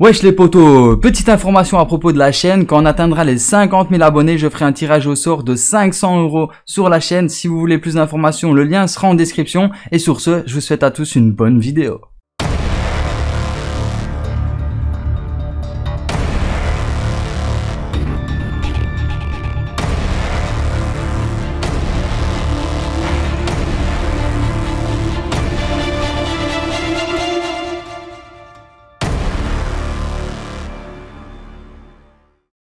Wesh les potos, petite information à propos de la chaîne, quand on atteindra les 50 000 abonnés, je ferai un tirage au sort de 500 € sur la chaîne. Si vous voulez plus d'informations, le lien sera en description. Et sur ce, je vous souhaite à tous une bonne vidéo.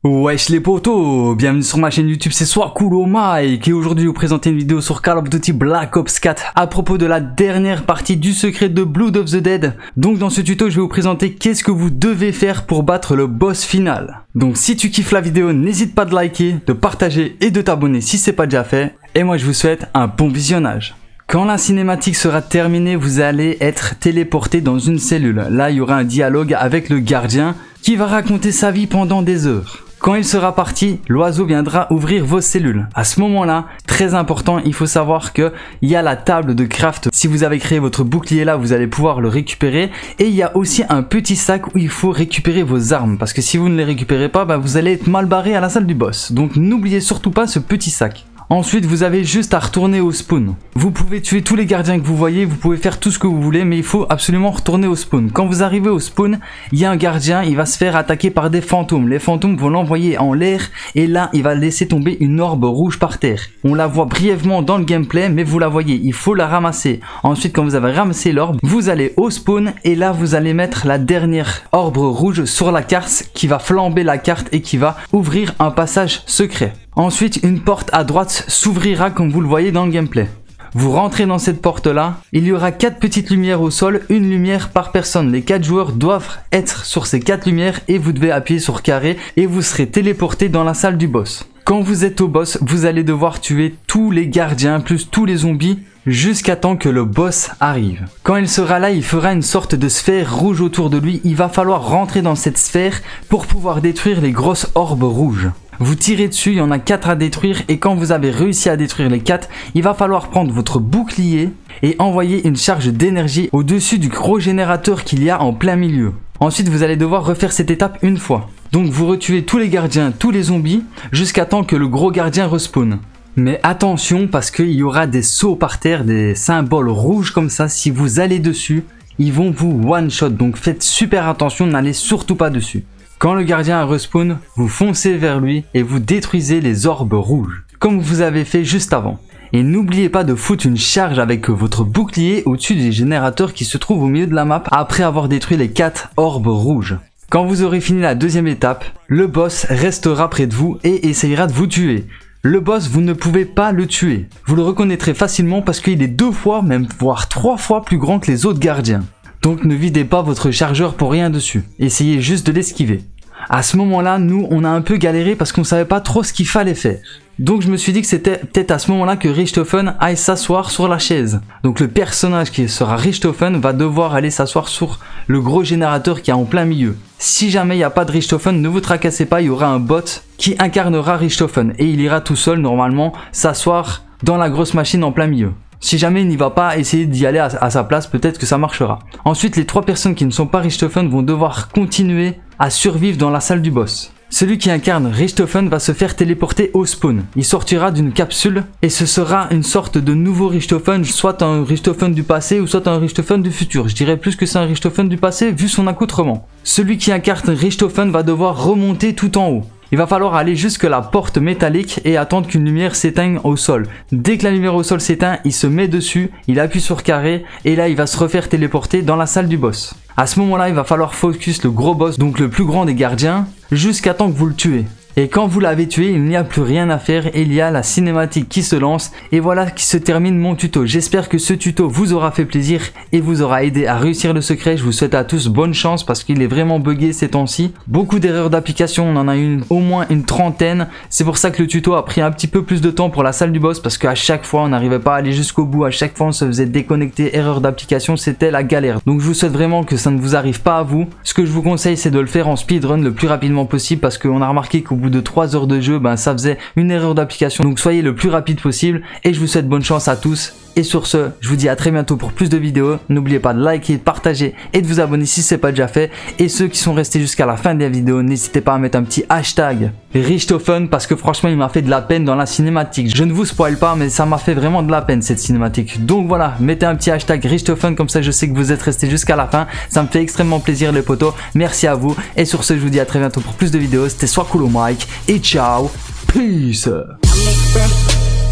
Wesh les potos, bienvenue sur ma chaîne YouTube, c'est Soiscoolmec et aujourd'hui je vais vous présenter une vidéo sur Call of Duty Black Ops 4 à propos de la dernière partie du secret de Blood of the Dead. Donc dans ce tuto je vais vous présenter qu'est-ce que vous devez faire pour battre le boss final. Donc si tu kiffes la vidéo, n'hésite pas de liker, de partager et de t'abonner si c'est pas déjà fait. Et moi je vous souhaite un bon visionnage. Quand la cinématique sera terminée, vous allez être téléporté dans une cellule. Là il y aura un dialogue avec le gardien qui va raconter sa vie pendant des heures. Quand il sera parti, l'oiseau viendra ouvrir vos cellules. À ce moment-là, très important, il faut savoir qu'il y a la table de craft. Si vous avez créé votre bouclier là, vous allez pouvoir le récupérer. Et il y a aussi un petit sac où il faut récupérer vos armes. Parce que si vous ne les récupérez pas, bah vous allez être mal barré à la salle du boss. Donc n'oubliez surtout pas ce petit sac. Ensuite, vous avez juste à retourner au spawn. Vous pouvez tuer tous les gardiens que vous voyez, vous pouvez faire tout ce que vous voulez, mais il faut absolument retourner au spawn. Quand vous arrivez au spawn, il y a un gardien, il va se faire attaquer par des fantômes. Les fantômes vont l'envoyer en l'air et là, il va laisser tomber une orbe rouge par terre. On la voit brièvement dans le gameplay, mais vous la voyez, il faut la ramasser. Ensuite, quand vous avez ramassé l'orbe, vous allez au spawn et là, vous allez mettre la dernière orbe rouge sur la carte qui va flamber la carte et qui va ouvrir un passage secret. Ensuite, une porte à droite s'ouvrira comme vous le voyez dans le gameplay. Vous rentrez dans cette porte là, il y aura 4 petites lumières au sol, une lumière par personne. Les 4 joueurs doivent être sur ces 4 lumières et vous devez appuyer sur carré et vous serez téléporté dans la salle du boss. Quand vous êtes au boss, vous allez devoir tuer tous les gardiens plus tous les zombies jusqu'à temps que le boss arrive. Quand il sera là, il fera une sorte de sphère rouge autour de lui. Il va falloir rentrer dans cette sphère pour pouvoir détruire les grosses orbes rouges. Vous tirez dessus, il y en a 4 à détruire et quand vous avez réussi à détruire les 4, il va falloir prendre votre bouclier et envoyer une charge d'énergie au-dessus du gros générateur qu'il y a en plein milieu. Ensuite, vous allez devoir refaire cette étape une fois. Donc vous retuez tous les gardiens, tous les zombies jusqu'à temps que le gros gardien respawn. Mais attention parce qu'il y aura des sauts par terre, des symboles rouges comme ça, si vous allez dessus, ils vont vous one-shot. Donc faites super attention, n'allez surtout pas dessus. Quand le gardien respawn, vous foncez vers lui et vous détruisez les orbes rouges, comme vous avez fait juste avant. Et n'oubliez pas de foutre une charge avec votre bouclier au-dessus des générateurs qui se trouvent au milieu de la map après avoir détruit les 4 orbes rouges. Quand vous aurez fini la deuxième étape, le boss restera près de vous et essayera de vous tuer. Le boss, vous ne pouvez pas le tuer. Vous le reconnaîtrez facilement parce qu'il est 2 fois, même voire 3 fois plus grand que les autres gardiens. Donc ne videz pas votre chargeur pour rien dessus, essayez juste de l'esquiver. À ce moment là, nous on a un peu galéré parce qu'on savait pas trop ce qu'il fallait faire. Donc je me suis dit que c'était peut-être à ce moment là que Richtofen aille s'asseoir sur la chaise. Donc le personnage qui sera Richtofen va devoir aller s'asseoir sur le gros générateur qui est en plein milieu. Si jamais il n'y a pas de Richtofen, ne vous tracassez pas, il y aura un bot qui incarnera Richtofen et il ira tout seul normalement s'asseoir dans la grosse machine en plein milieu. Si jamais il n'y va pas, essayez d'y aller à sa place, peut-être que ça marchera. Ensuite, les 3 personnes qui ne sont pas Richtofen vont devoir continuer à survivre dans la salle du boss. Celui qui incarne Richtofen va se faire téléporter au spawn. Il sortira d'une capsule et ce sera une sorte de nouveau Richtofen, soit un Richtofen du passé ou soit un Richtofen du futur. Je dirais plus que c'est un Richtofen du passé vu son accoutrement. Celui qui incarne Richtofen va devoir remonter tout en haut. Il va falloir aller jusque la porte métallique et attendre qu'une lumière s'éteigne au sol. Dès que la lumière au sol s'éteint, il se met dessus, il appuie sur carré et là il va se refaire téléporter dans la salle du boss. À ce moment là, il va falloir focus le gros boss, donc le plus grand des gardiens, jusqu'à temps que vous le tuez. Et quand vous l'avez tué, il n'y a plus rien à faire, il y a la cinématique qui se lance. Et voilà qui se termine mon tuto. J'espère que ce tuto vous aura fait plaisir et vous aura aidé à réussir le secret. Je vous souhaite à tous bonne chance parce qu'il est vraiment bugué ces temps-ci. Beaucoup d'erreurs d'application, on en a eu au moins une trentaine. C'est pour ça que le tuto a pris un petit peu plus de temps pour la salle du boss parce qu'à chaque fois on n'arrivait pas à aller jusqu'au bout. À chaque fois on se faisait déconnecter, erreur d'application, c'était la galère. Donc je vous souhaite vraiment que ça ne vous arrive pas à vous. Ce que je vous conseille c'est de le faire en speedrun le plus rapidement possible parce qu'on a remarqué qu'au bout de 3 heures de jeu, ça faisait une erreur d'application. Donc soyez le plus rapide possible et je vous souhaite bonne chance à tous. Et sur ce, je vous dis à très bientôt pour plus de vidéos. N'oubliez pas de liker, de partager et de vous abonner si ce n'est pas déjà fait. Et ceux qui sont restés jusqu'à la fin de la vidéo, n'hésitez pas à mettre un petit hashtag Richtofen, parce que franchement il m'a fait de la peine dans la cinématique. Je ne vous spoil pas, mais ça m'a fait vraiment de la peine cette cinématique. Donc voilà, mettez un petit hashtag Richtofen, comme ça je sais que vous êtes restés jusqu'à la fin. Ça me fait extrêmement plaisir les potos, merci à vous. Et sur ce, je vous dis à très bientôt pour plus de vidéos. C'était Soiscoolmec et ciao, peace.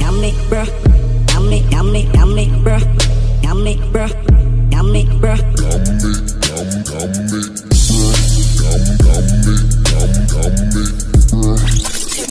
Yummy, bruh, yummy, bruh, yummy, bruh,